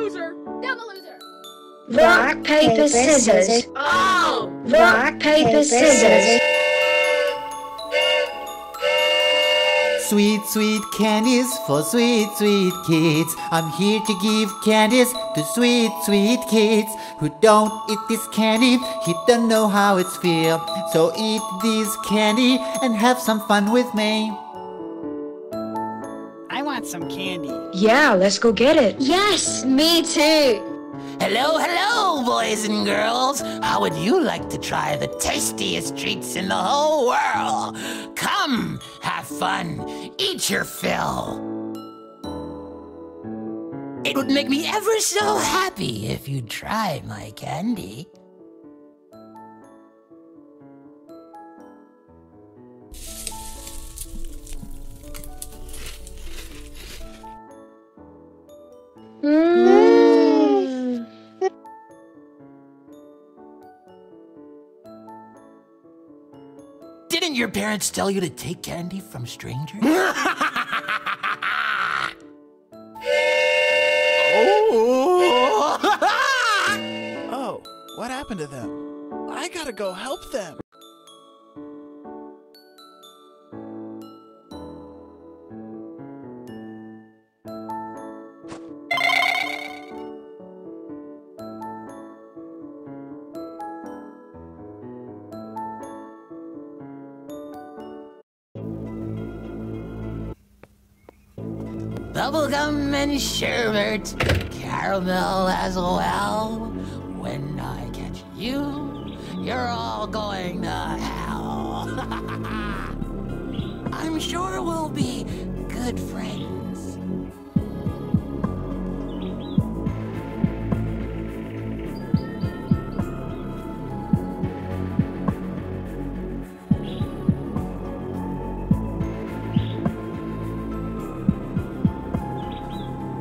loser. Double loser. Rock, paper, scissors. Oh! Rock, paper, scissors. Sweet, sweet candies for sweet, sweet kids. I'm here to give candies to sweet, sweet kids. Who don't eat this candy, he don't know how it's feel. So eat this candy and have some fun with me. I want some candy. Yeah, let's go get it. Yes, me too. Hello, hello, boys and girls. How would you like to try the tastiest treats in the whole world? Come, have fun, eat your fill. It would make me ever so happy if you'd try my candy. Didn't your parents tell you to take candy from strangers? Oh. Oh, what happened to them? I gotta go help them. Bubblegum and sherbet, caramel as well. When I catch you, you're all going to hell. I'm sure we'll be good friends.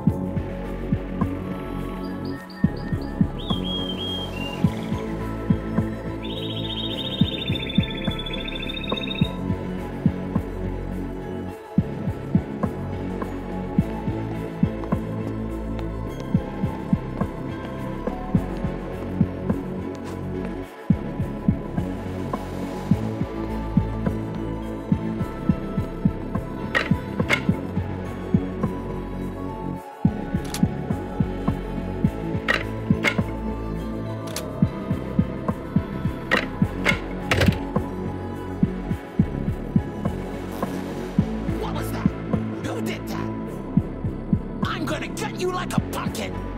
Lollipops are tasty, fresh vanilla too. No one is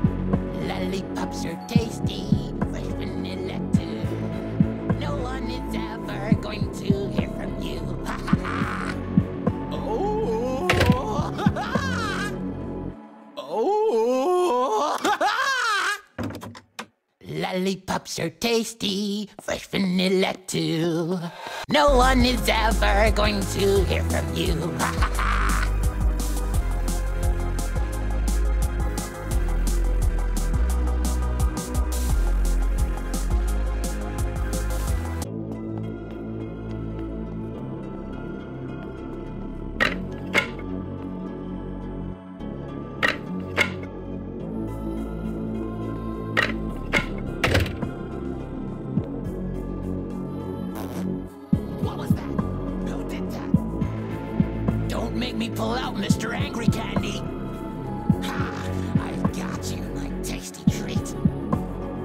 ever going to hear from you. Ha ha ha! Oh! Ha ha! Oh! Ha ha! Lollipops are tasty, fresh vanilla too. No one is ever going to hear from you. Ha ha ha! Make me pull out, Mr. Angry Candy. Ha! I've got you, my tasty treat.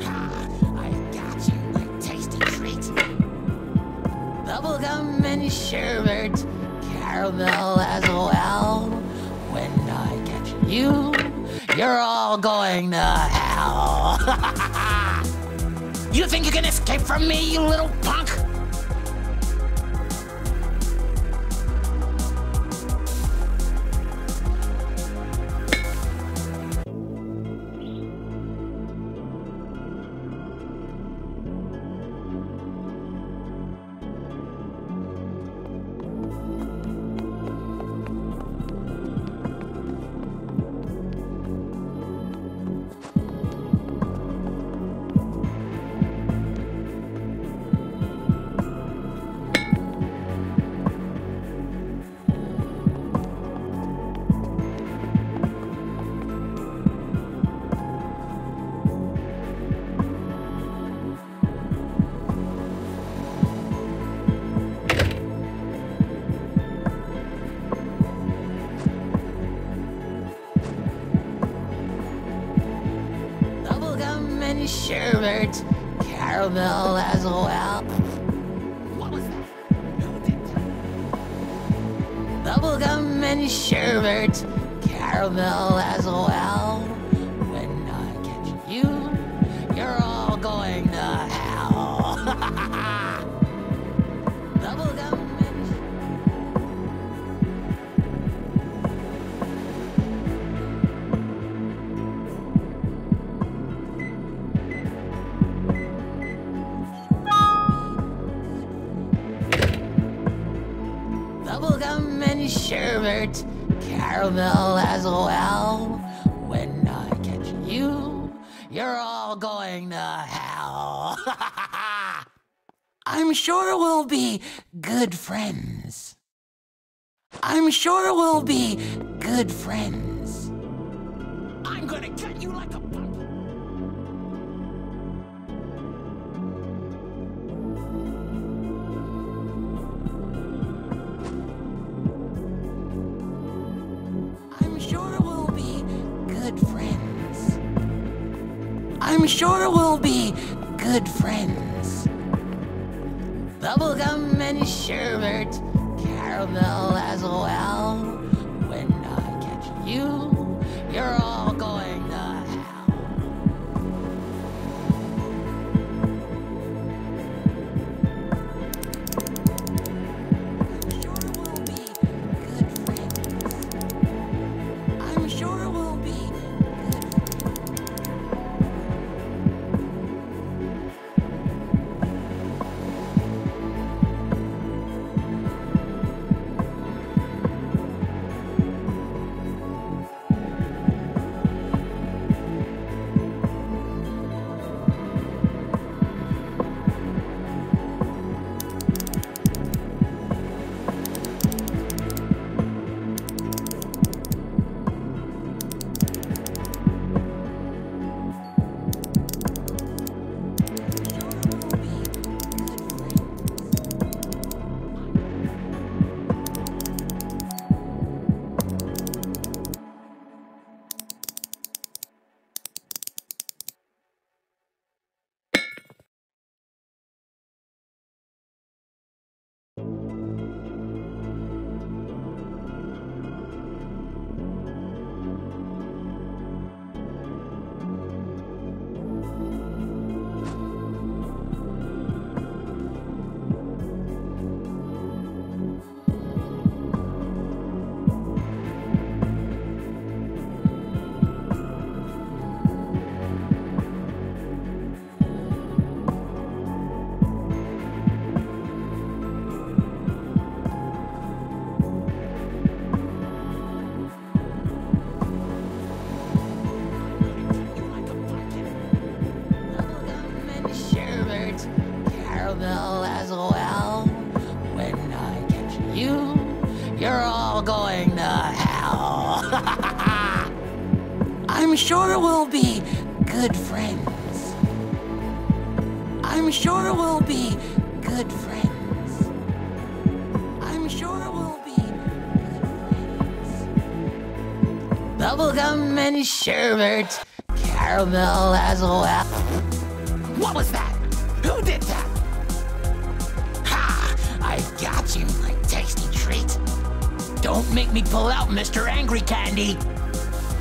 Ha! I've got you, my tasty treat. Bubblegum and sherbet, caramel as well. When I catch you, you're all going to hell. You think you can escape from me, you little punk? and sherbet, caramel as well. What was that? Bubblegum and sherbet, caramel as well. When I catch you, you're all going to hell. Bubblegum. Bubblegum and sherbet, caramel as well. When I catch you, you're all going to hell. I'm sure we'll be good friends. I'm sure we'll be good friends. I'm gonna cut you like a bump. I'm sure we'll be good friends. Bubblegum and sherbet, caramel as well. When I catch you, you're all going to hell. I'm sure we'll be good friends. I'm sure we'll be. As well, when I catch you, you're all going to hell. I'm sure we'll be good friends. I'm sure we'll be good friends. I'm sure we'll be good friends. Bubblegum and sherbet, caramel as well. What was that? Who did that? I've got you, my tasty treat. Don't make me pull out Mr. Angry Candy.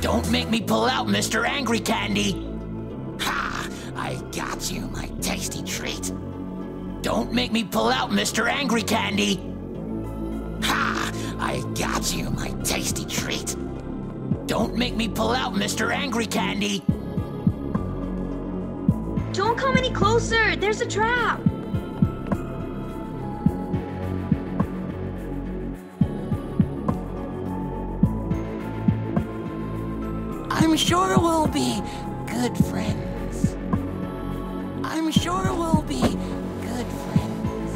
Don't make me pull out Mr. Angry Candy. Ha! I got you, my tasty treat. Don't make me pull out Mr. Angry Candy. Ha! I got you, my tasty treat. Don't make me pull out Mr. Angry Candy. Don't come any closer. There's a trap. I'm sure we'll be good friends. I'm sure we'll be good friends.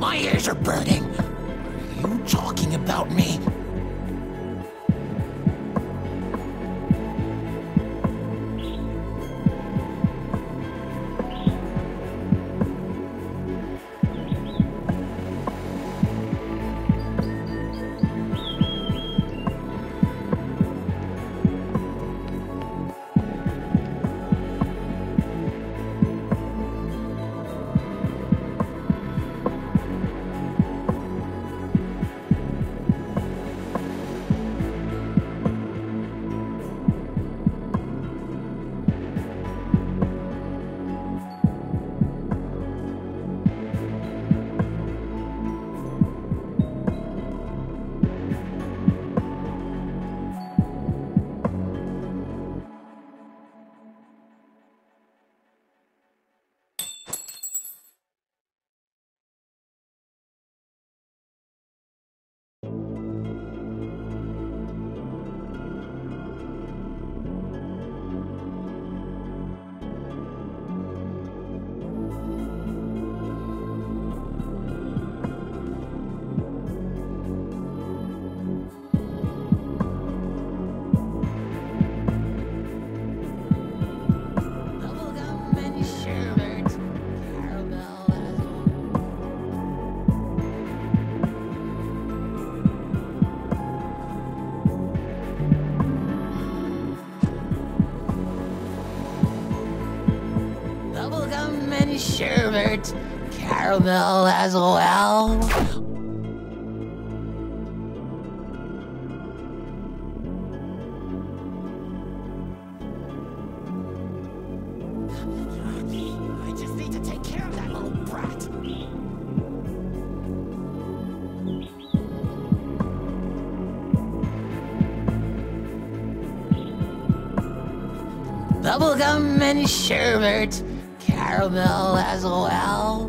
My ears are burning. Are you talking about me? and sherbet. Caramel as well. I just need to take care of that little brat. Bubblegum and sherbet. Caramel as well.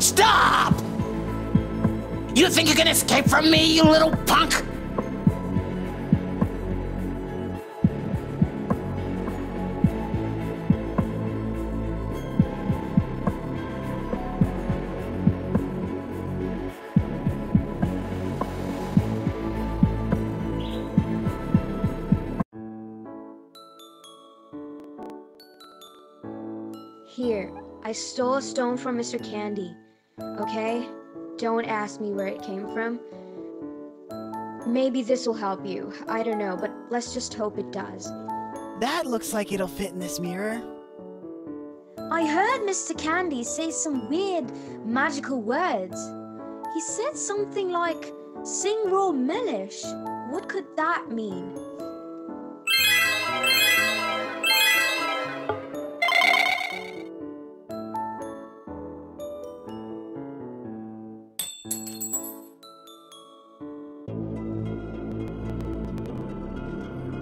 Stop! You think you can escape from me, you little punk? Here, I stole a stone from Mr. Candy, okay? Don't ask me where it came from. Maybe this will help you. I don't know, but let's just hope it does. That looks like it'll fit in this mirror. I heard Mr. Candy say some weird magical words. He said something like, "Sing raw millish." What could that mean?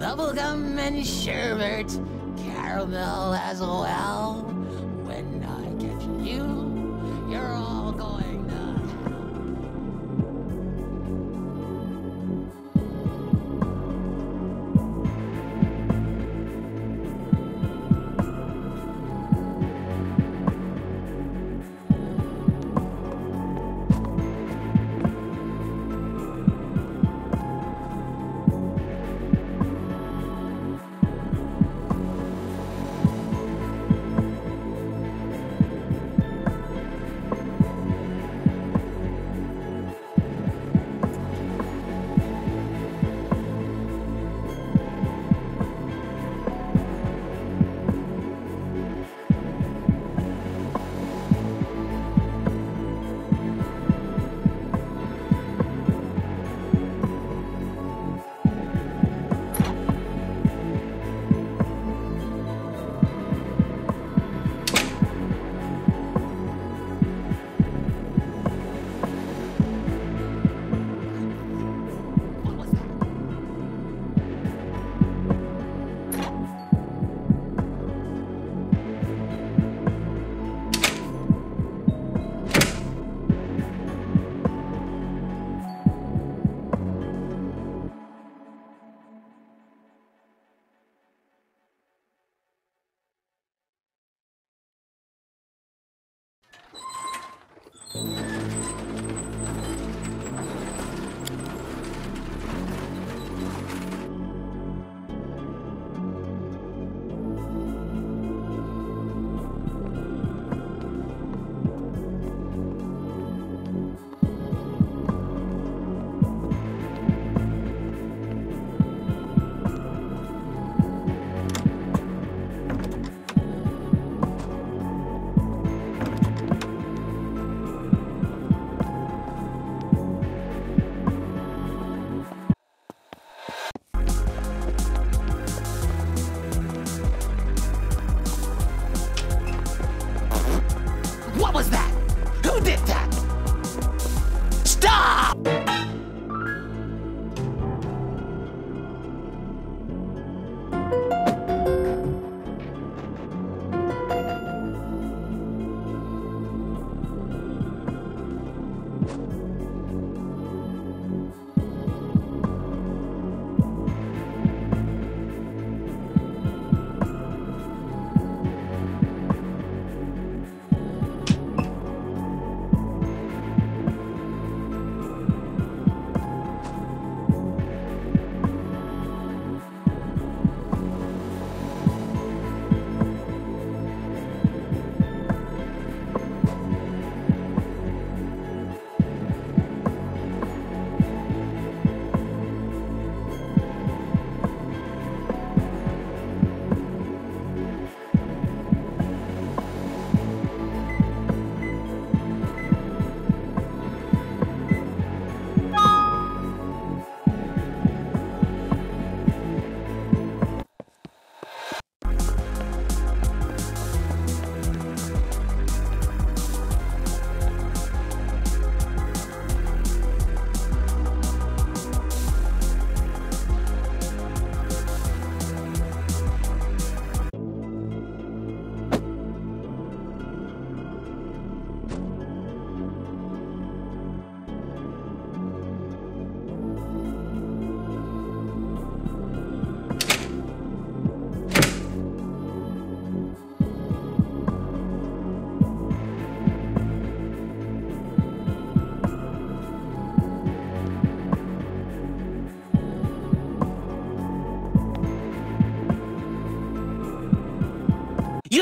Bubblegum and sherbet, caramel as well. When I get you, you're all going to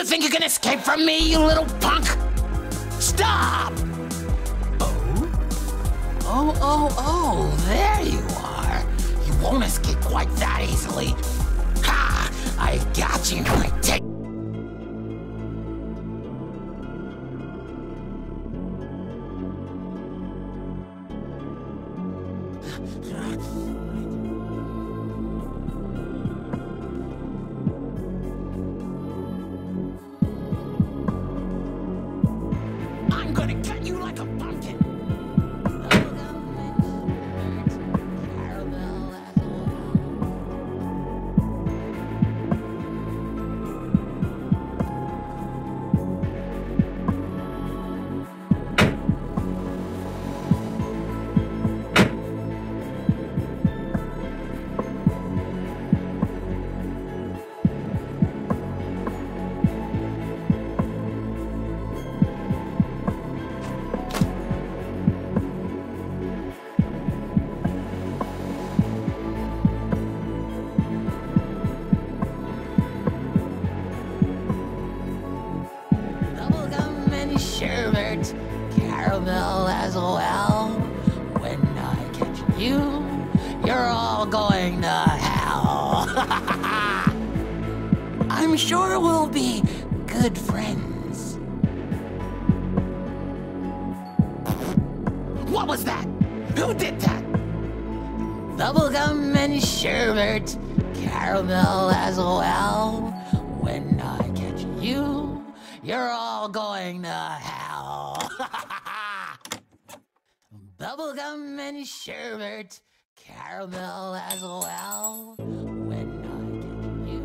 You think you can escape from me, you little punk? Stop! Oh, there you are. You won't escape quite that easily. Ha! I got you. Take. I'm gonna cut you like a pumpkin. Sherbet, caramel as well. When I catch you, you're all going to hell. I'm sure we'll be good friends. What was that? Who did that? Bubblegum and sherbet, caramel as well. When I catch you, you're all going to hell. Bubblegum and sherbet, caramel as well. When I get you,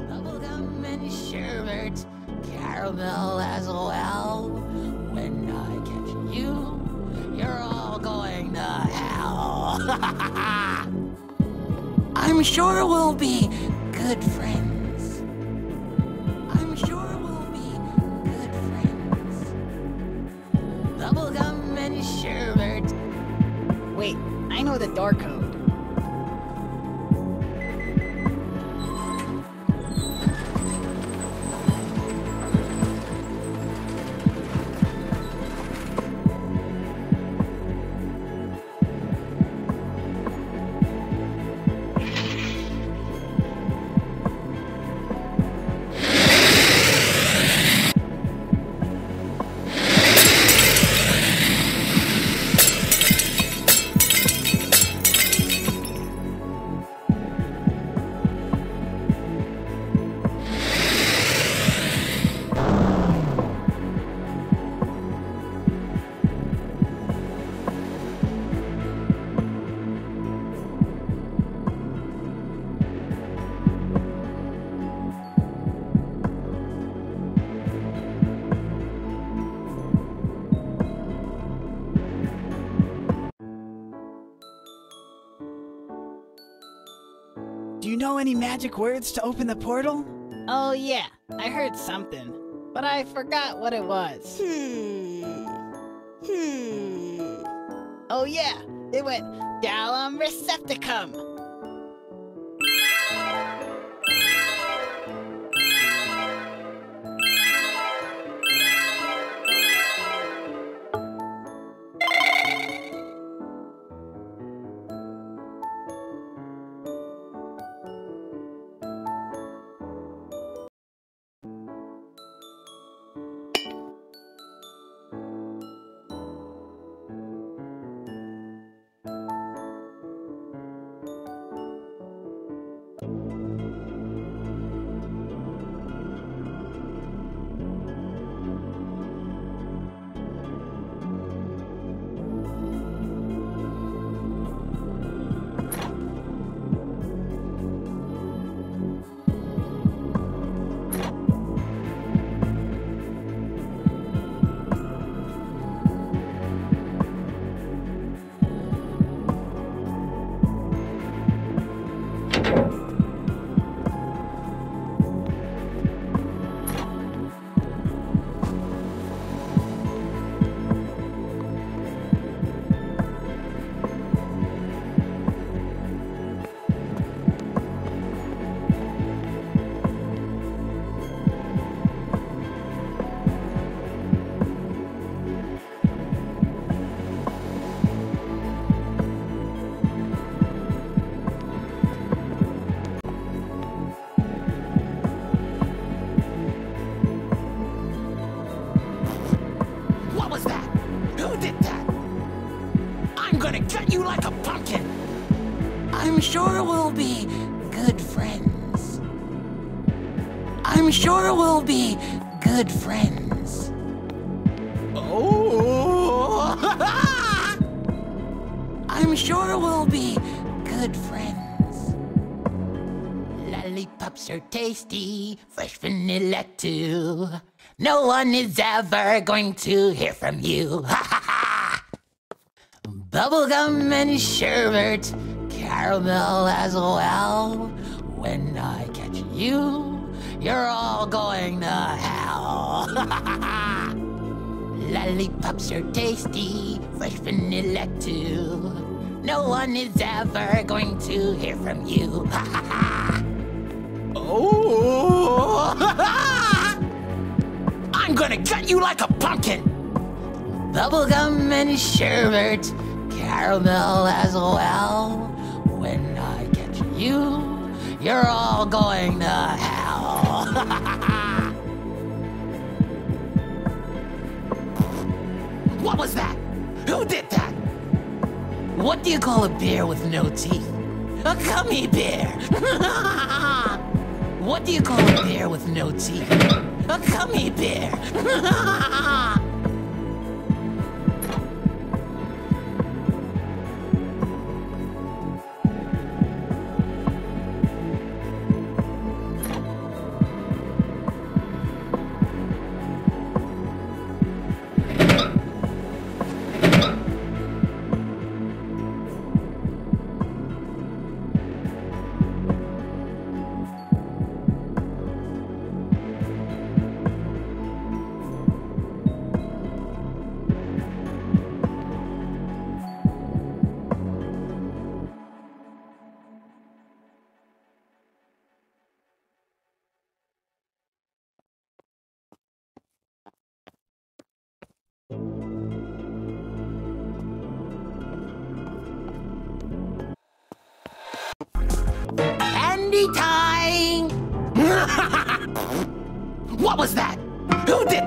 bubblegum and sherbet, caramel as well. When I get you, you're all going to hell. I'm sure we'll be good friends. Bubblegum and sherbet. Wait, I know the door code. Do you know any magic words to open the portal? Oh yeah, I heard something, but I forgot what it was. Oh yeah, it went Dalum Recepticum. gonna gut you like a pumpkin. I'm sure we'll be good friends. I'm sure we'll be good friends. Oh! I'm sure we'll be good friends. Lollipops are tasty, fresh vanilla too. No one is ever going to hear from you. Bubblegum and sherbet, caramel as well. When I catch you, you're all going to hell. Lollipops are tasty, fresh vanilla too. No one is ever going to hear from you. Oh! I'm gonna gut you like a pumpkin! Bubblegum and sherbet, caramel as well. When I catch you, you're all going to hell. What was that? Who did that? What do you call a bear with no teeth? A gummy bear! What do you call a bear with no teeth? A gummy bear! Time. What was that? Who did?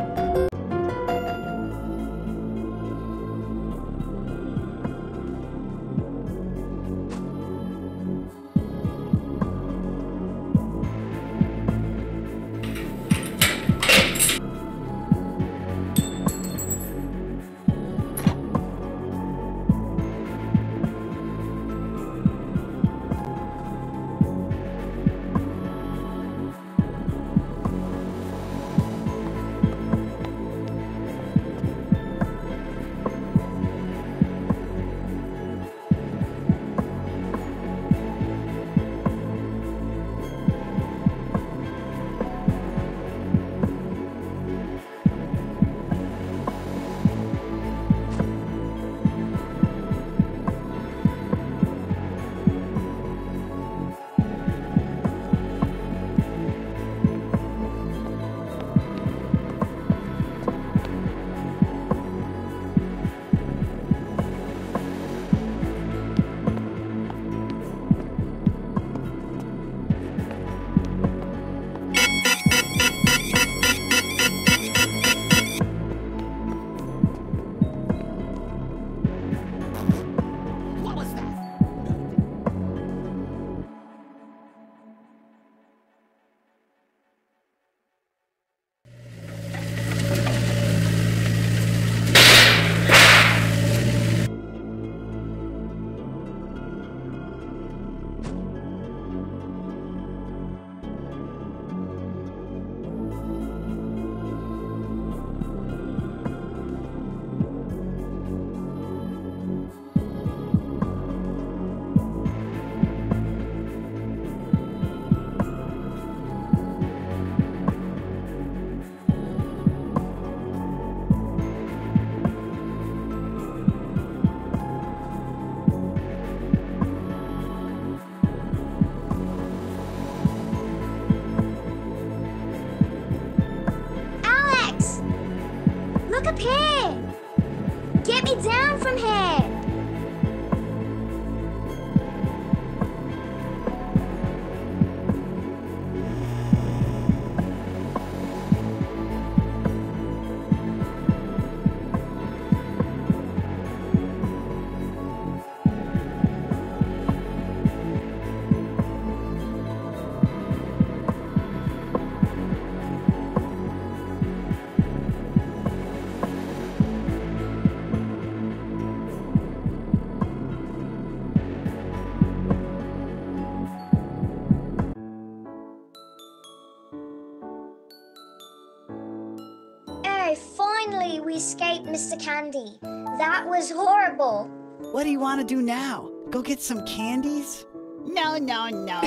Mr. Candy. That was horrible. What do you want to do now? Go get some candies? No, no, no.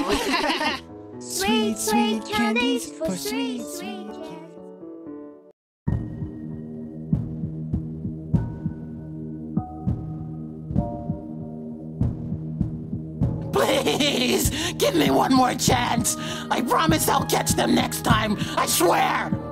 Sweet, sweet candies for sweet, sweet candies. Please, give me one more chance. I promise I'll catch them next time. I swear.